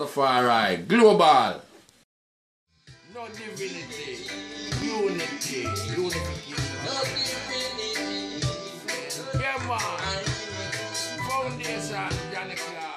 Rastafari Global. No divinity, unity, unification. No divinity. Yeah, man. Foundation, Janicla.